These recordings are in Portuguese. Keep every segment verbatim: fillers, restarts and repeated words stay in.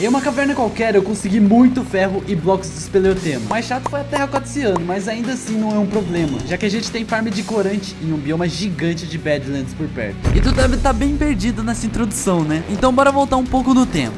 Em uma caverna qualquer eu consegui muito ferro e blocos de espeleotema. O mais chato foi a terra cotidiana, mas ainda assim não é um problema, já que a gente tem farm de corante e um bioma gigante de Badlands por perto. E tu deve estar bem perdido nessa introdução, né? Então bora voltar um pouco no tempo.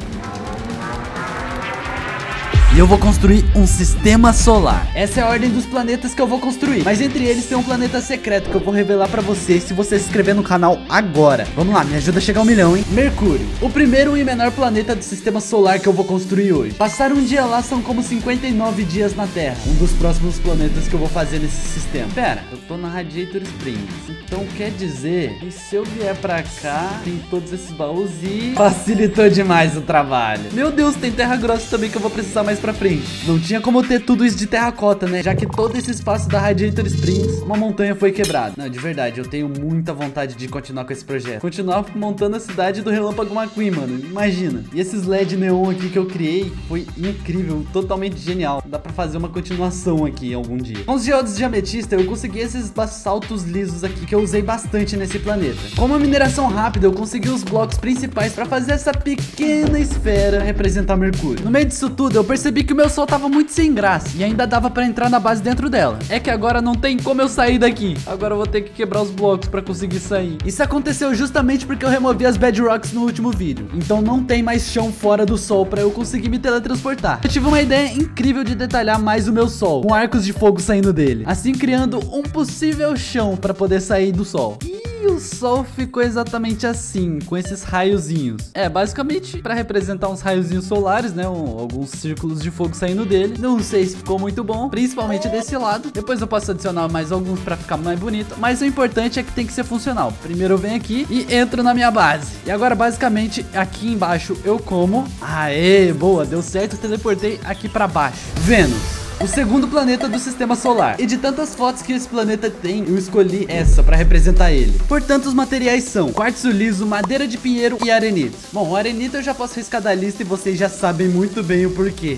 E eu vou construir um sistema solar. Essa é a ordem dos planetas que eu vou construir, mas entre eles tem um planeta secreto que eu vou revelar pra você se você se inscrever no canal agora. Vamos lá, me ajuda a chegar a um milhão, hein? Mercúrio, o primeiro e menor planeta do sistema solar que eu vou construir hoje. Passar um dia lá são como cinquenta e nove dias na Terra. Um dos próximos planetas que eu vou fazer nesse sistema. Pera, eu tô na Radiator Springs. Então quer dizer que se eu vier pra cá, tem todos esses baús e... facilitou demais o trabalho. Meu Deus, tem terra grossa também que eu vou precisar mais pra frente. Não tinha como ter tudo isso de terracota, né? Já que todo esse espaço da Radiator Springs, uma montanha foi quebrada. Não, de verdade, eu tenho muita vontade de continuar com esse projeto. Continuar montando a cidade do Relâmpago McQueen, mano. Imagina. E esses L E D neon aqui que eu criei foi incrível, totalmente genial. Dá pra fazer uma continuação aqui algum dia. Com os geodes de ametista, eu consegui esses basaltos lisos aqui que eu usei bastante nesse planeta. Com uma mineração rápida, eu consegui os blocos principais pra fazer essa pequena esfera representar Mercúrio. No meio disso tudo, eu percebi que o meu sol tava muito sem graça e ainda dava pra entrar na base dentro dela. É que agora não tem como eu sair daqui. Agora eu vou ter que quebrar os blocos pra conseguir sair. Isso aconteceu justamente porque eu removi as bedrocks no último vídeo. Então não tem mais chão fora do sol pra eu conseguir me teletransportar. Eu tive uma ideia incrível de detalhar mais o meu sol, com arcos de fogo saindo dele, assim criando um possível chão pra poder sair do sol. E o sol ficou exatamente assim, com esses raiozinhos. É, basicamente pra representar uns raiozinhos solares, né? Um, alguns círculos de fogo saindo dele. Não sei se ficou muito bom, principalmente desse lado. Depois eu posso adicionar mais alguns pra ficar mais bonito, mas o importante é que tem que ser funcional. Primeiro eu venho aqui e entro na minha base. E agora basicamente aqui embaixo eu como. Aê, boa, deu certo, teleportei aqui pra baixo. Vênus, o segundo planeta do sistema solar. E de tantas fotos que esse planeta tem, eu escolhi essa pra representar ele. Portanto, os materiais são quartzo liso, madeira de pinheiro e arenito. Bom, o arenito eu já posso riscar da lista e vocês já sabem muito bem o porquê,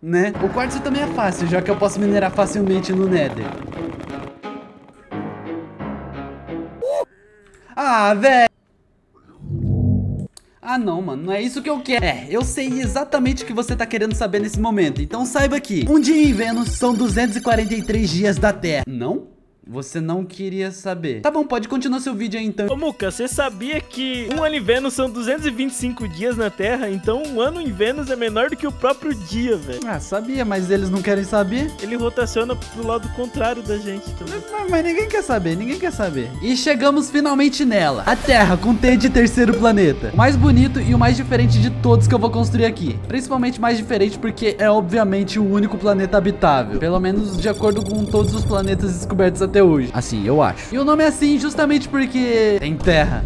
né? O quartzo também é fácil, já que eu posso minerar facilmente no Nether. Ah, velho! Ah não, mano, não é isso que eu quero. É, eu sei exatamente o que você tá querendo saber nesse momento, então saiba que um dia em Vênus são duzentos e quarenta e três dias da Terra. Não? Você não queria saber. Tá bom, pode continuar seu vídeo aí então. Ô Muka, você sabia que um ano em Vênus são duzentos e vinte e cinco dias na Terra? Então um ano em Vênus é menor do que o próprio dia, velho. Ah, sabia, mas eles não querem saber. Ele rotaciona pro lado contrário da gente também. Mas, mas ninguém quer saber, ninguém quer saber. E chegamos finalmente nela, a Terra com T de terceiro planeta. O mais bonito e o mais diferente de todos que eu vou construir aqui. Principalmente mais diferente porque é obviamente o único planeta habitável, pelo menos de acordo com todos os planetas descobertos até hoje. Assim, eu acho. E o nome é assim justamente porque tem terra,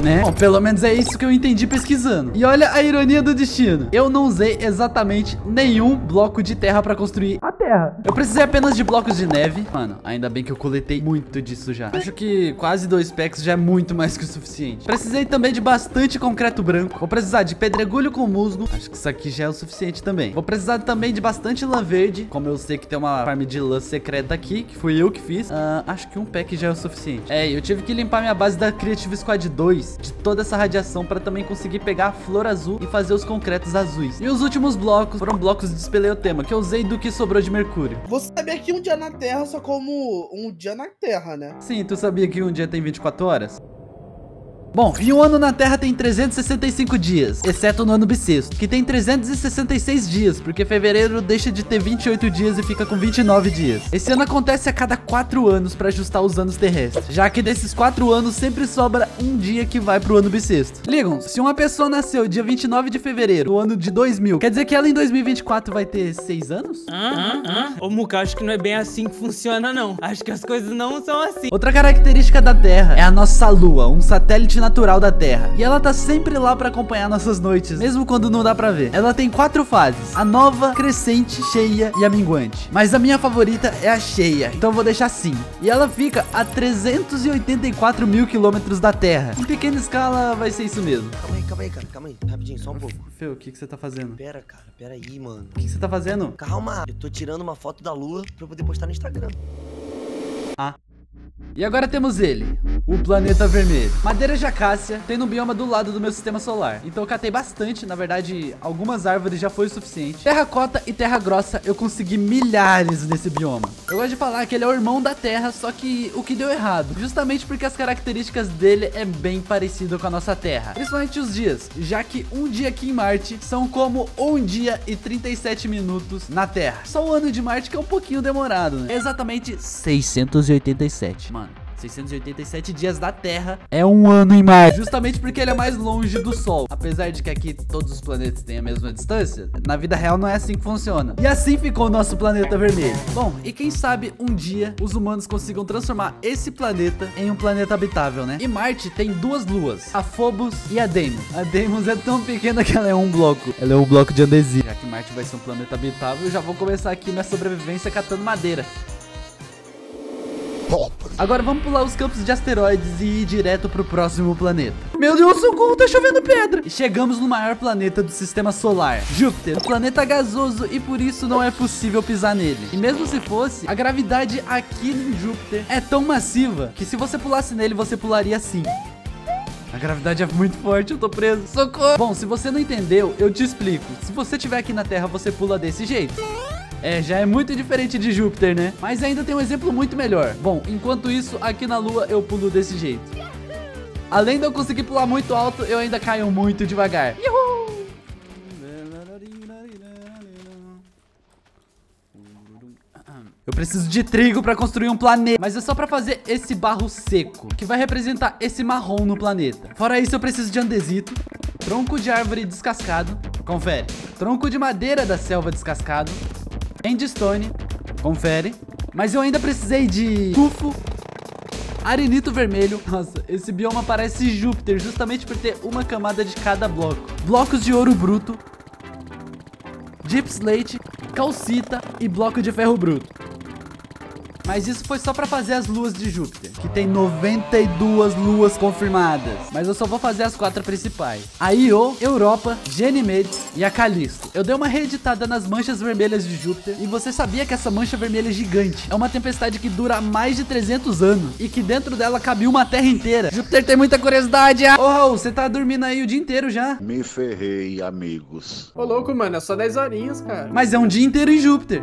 né? Bom, pelo menos é isso que eu entendi pesquisando. E olha a ironia do destino. Eu não usei exatamente nenhum bloco de terra pra construir a terra. Eu precisei apenas de blocos de neve. Mano, ainda bem que eu coletei muito disso já. Acho que quase dois packs já é muito mais que o suficiente. Precisei também de bastante concreto branco. Vou precisar de pedregulho com musgo. Acho que isso aqui já é o suficiente também. Vou precisar também de bastante lã verde. Como eu sei que tem uma farm de lã secreta aqui, que fui eu que fiz, uh, acho que um pack já é o suficiente. É, eu tive que limpar minha base da Creative Squad dois de toda essa radiação para também conseguir pegar a flor azul e fazer os concretos azuis. E os últimos blocos foram blocos de espeleotema que eu usei do que sobrou de Mercúrio. Você sabia que um dia na Terra só como um dia na Terra, né? Sim, tu sabia que um dia tem vinte e quatro horas? Bom, e um ano na Terra tem trezentos e sessenta e cinco dias, exceto no ano bissexto, que tem trezentos e sessenta e seis dias, porque fevereiro deixa de ter vinte e oito dias e fica com vinte e nove dias. Esse ano acontece a cada quatro anos para ajustar os anos terrestres, já que desses quatro anos sempre sobra um dia que vai pro ano bissexto. Ligam, se uma pessoa nasceu dia vinte e nove de fevereiro, no ano de dois mil, quer dizer que ela em dois mil e vinte e quatro vai ter seis anos? Ah, ah, ah. Ô Muka, acho que não é bem assim que funciona não, acho que as coisas não são assim. Outra característica da Terra é a nossa Lua, um satélite natural da Terra, e ela tá sempre lá pra acompanhar nossas noites, mesmo quando não dá pra ver. Ela tem quatro fases: a nova, crescente, cheia e a minguante, mas a minha favorita é a cheia, então eu vou deixar assim. E ela fica a trezentos e oitenta e quatro mil quilômetros da Terra. Em pequena escala vai ser isso mesmo. Calma aí, calma aí, cara, calma aí, rapidinho, só um pouco. Fê, o que que você tá fazendo? Pera, cara, pera aí, mano. O que que você tá fazendo? Calma, eu tô tirando uma foto da Lua pra eu poder postar no Instagram. Ah, E agora temos ele, o planeta vermelho. Madeira de acácia tem no bioma do lado do meu sistema solar, então eu catei bastante. Na verdade, algumas árvores já foi o suficiente. Terracota e terra grossa eu consegui milhares nesse bioma. Eu gosto de falar que ele é o irmão da terra, só que o que deu errado, justamente porque as características dele é bem parecido com a nossa terra, principalmente os dias, já que um dia aqui em Marte são como um dia e trinta e sete minutos na terra. Só o ano de Marte que é um pouquinho demorado, né? Exatamente seiscentos e oitenta e sete, mano. seiscentos e oitenta e sete dias da Terra é um ano em Marte, justamente porque ele é mais longe do Sol. Apesar de que aqui todos os planetas têm a mesma distância, na vida real não é assim que funciona. E assim ficou o nosso planeta vermelho. Bom, e quem sabe um dia os humanos consigam transformar esse planeta em um planeta habitável, né? E Marte tem duas luas, a Phobos e a Deimos. A Deimos é tão pequena que ela é um bloco. Ela é um bloco de andesite. Já que Marte vai ser um planeta habitável, eu já vou começar aqui minha sobrevivência catando madeira. Agora vamos pular os campos de asteroides e ir direto pro próximo planeta. Meu Deus, socorro, tá chovendo pedra. E chegamos no maior planeta do sistema solar, Júpiter. Um planeta gasoso e por isso não é possível pisar nele. E mesmo se fosse, a gravidade aqui em Júpiter é tão massiva que se você pulasse nele, você pularia assim. A gravidade é muito forte, eu tô preso, socorro. Bom, se você não entendeu, eu te explico. Se você estiver aqui na Terra, você pula desse jeito. É, já é muito diferente de Júpiter, né? Mas ainda tem um exemplo muito melhor. Bom, enquanto isso, aqui na Lua eu pulo desse jeito. Além de eu conseguir pular muito alto, eu ainda caio muito devagar. Yuhu! Eu preciso de trigo pra construir um planeta, mas é só pra fazer esse barro seco, que vai representar esse marrom no planeta. Fora isso, eu preciso de andesito, tronco de árvore descascado, confere, tronco de madeira da selva descascado, endstone, confere. Mas eu ainda precisei de tufo, arenito vermelho. Nossa, esse bioma parece Júpiter, justamente por ter uma camada de cada bloco. Blocos de ouro bruto, gypslate, calcita e bloco de ferro bruto. Mas isso foi só pra fazer as luas de Júpiter, que tem noventa e duas luas confirmadas. Mas eu só vou fazer as quatro principais: a Io, Europa, Ganímedes e a Calixto. Eu dei uma reeditada nas manchas vermelhas de Júpiter. E você sabia que essa mancha vermelha é gigante? É uma tempestade que dura mais de trezentos anos e que dentro dela cabe uma terra inteira. Júpiter tem muita curiosidade. Ah. Ô Raul, você tá dormindo aí o dia inteiro já? Me ferrei, amigos. Ô louco, mano, é só dez horinhas, cara. Mas é um dia inteiro em Júpiter.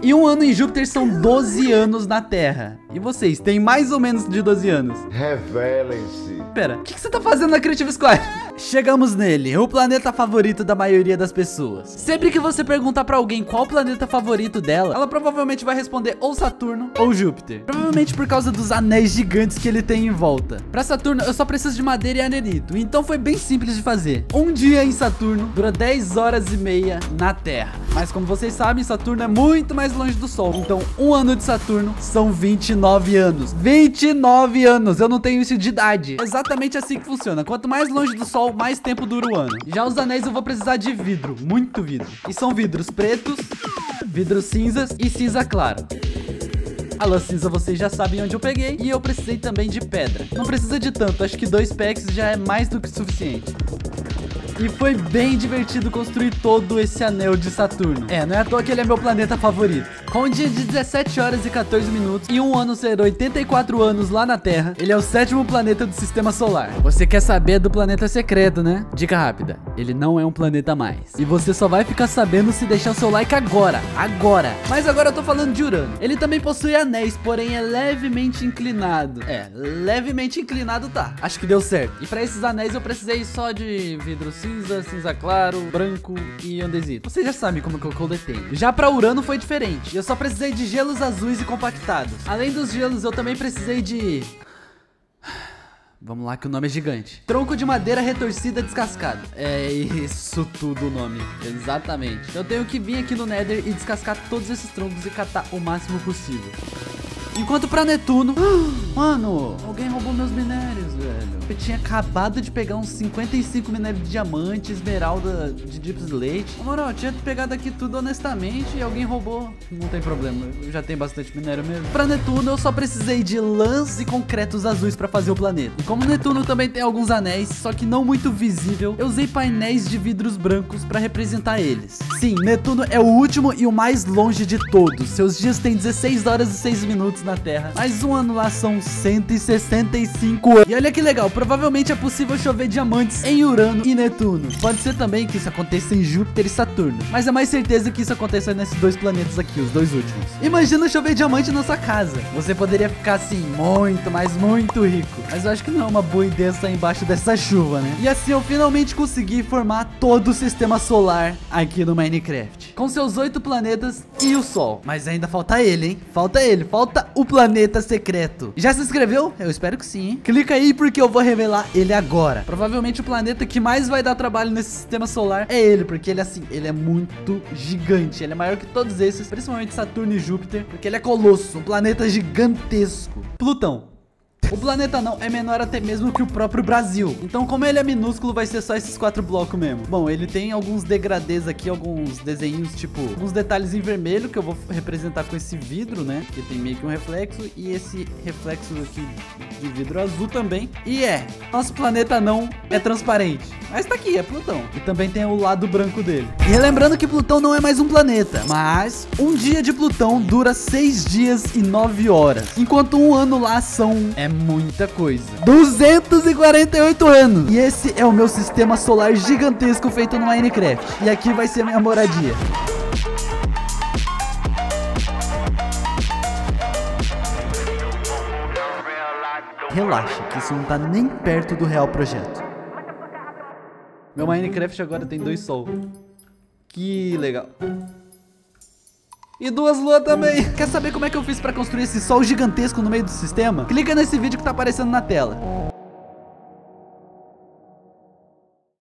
E um ano em Júpiter são doze anos na Terra. E vocês, têm mais ou menos de doze anos? Revelem-se. Pera, o que, que você tá fazendo na Creative Squad? Chegamos nele, o planeta favorito da maioria das pessoas. Sempre que você perguntar pra alguém qual o planeta favorito dela, ela provavelmente vai responder ou Saturno ou Júpiter. Provavelmente por causa dos anéis gigantes que ele tem em volta. Pra Saturno, eu só preciso de madeira e arenito, então foi bem simples de fazer. Um dia em Saturno dura dez horas e meia na Terra. Mas como vocês sabem, Saturno é muito muito mais longe do Sol, então um ano de Saturno são vinte e nove anos. vinte e nove anos, eu não tenho isso de idade. Exatamente assim que funciona, quanto mais longe do Sol, mais tempo dura o ano. Já os anéis eu vou precisar de vidro, muito vidro. E são vidros pretos, vidros cinzas e cinza claro. A lã cinza vocês já sabem onde eu peguei. E eu precisei também de pedra. Não precisa de tanto, acho que dois packs já é mais do que suficiente. E foi bem divertido construir todo esse anel de Saturno. É, não é à toa que ele é meu planeta favorito. Com um dia de dezessete horas e quatorze minutos e um ano ser oitenta e quatro anos lá na Terra, ele é o sétimo planeta do sistema solar. Você quer saber do planeta secreto, né? Dica rápida, ele não é um planeta mais. E você só vai ficar sabendo se deixar o seu like agora, agora. Mas agora eu tô falando de Urano. Ele também possui anéis, porém é levemente inclinado. É, levemente inclinado tá. Acho que deu certo. E pra esses anéis eu precisei só de vidros cinza, cinza claro, branco e andesito. Você já sabe como que eu coletei. Já pra Urano foi diferente. Eu só precisei de gelos azuis e compactados. Além dos gelos, eu também precisei de... Vamos lá que o nome é gigante. Tronco de madeira retorcida descascado. É isso tudo o nome. Exatamente. Eu tenho que vir aqui no Nether e descascar todos esses troncos e catar o máximo possível. Enquanto pra Netuno... Mano, alguém roubou meus minérios, velho. Eu tinha acabado de pegar uns cinquenta e cinco minérios de diamante, esmeralda, de deep slate. Na moral, eu tinha pegado aqui tudo honestamente e alguém roubou. Não tem problema, eu já tenho bastante minério mesmo. Pra Netuno, eu só precisei de lãs e concretos azuis pra fazer o planeta. E como Netuno também tem alguns anéis, só que não muito visível, eu usei painéis de vidros brancos pra representar eles. Sim, Netuno é o último e o mais longe de todos. Seus dias têm dezesseis horas e seis minutos na Terra, mas um ano lá são cento e sessenta e cinco anos. E olha que legal, provavelmente é possível chover diamantes em Urano e Netuno. Pode ser também que isso aconteça em Júpiter e Saturno, mas é mais certeza que isso aconteça nesses dois planetas aqui, os dois últimos. Imagina chover diamante na sua casa. Você poderia ficar assim, muito, mas muito rico. Mas eu acho que não é uma boa ideia sair embaixo dessa chuva, né? E assim eu finalmente consegui formar todo o sistema solar aqui no Minecraft, com seus oito planetas e o Sol. Mas ainda falta ele, hein? Falta ele, falta o planeta secreto. Já se inscreveu? Eu espero que sim, hein? Clica aí porque eu vou revelar ele agora. Provavelmente o planeta que mais vai dar trabalho nesse sistema solar é ele, porque ele assim, ele é muito gigante. Ele é maior que todos esses, principalmente Saturno e Júpiter, porque ele é colosso, um planeta gigantesco. Plutão. O planeta não, é menor até mesmo que o próprio Brasil. Então como ele é minúsculo, vai ser só esses quatro blocos mesmo. Bom, ele tem alguns degradês aqui, alguns desenhos, tipo, uns detalhes em vermelho, que eu vou representar com esse vidro, né? Que tem meio que um reflexo, e esse reflexo aqui de vidro azul também. E é, nosso planeta não é transparente, mas tá aqui, é Plutão. E também tem o lado branco dele. E lembrando que Plutão não é mais um planeta, mas um dia de Plutão dura seis dias e nove horas, enquanto um ano lá são... É muita coisa, duzentos e quarenta e oito anos. E esse é o meu sistema solar gigantesco feito no Minecraft. E aqui vai ser minha moradia. Relaxa, que isso não tá nem perto do real projeto. Meu Minecraft agora tem dois sol. Que legal. E duas luas também. Quer saber como é que eu fiz pra construir esse sol gigantesco no meio do sistema? Clica nesse vídeo que tá aparecendo na tela.